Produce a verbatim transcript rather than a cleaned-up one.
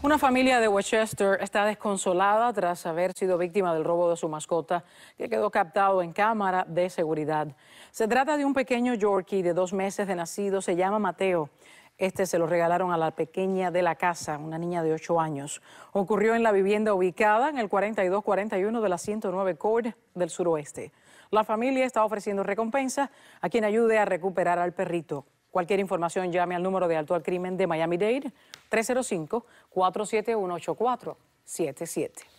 Una familia de Westchester está desconsolada tras haber sido víctima del robo de su mascota, que quedó captado en cámara de seguridad. Se trata de un pequeño Yorkie de dos meses de nacido, se llama Mateo. Este se lo regalaron a la pequeña de la casa, una niña de ocho años. Ocurrió en la vivienda ubicada en el cuarenta y dos cuarenta y uno de la ciento nueve Court del suroeste. La familia está ofreciendo recompensa a quien ayude a recuperar al perrito. Cualquier información llame al número de Alto al Crimen de Miami-Dade, tres cero cinco, cuatro siete uno, ocho cuatro siete siete.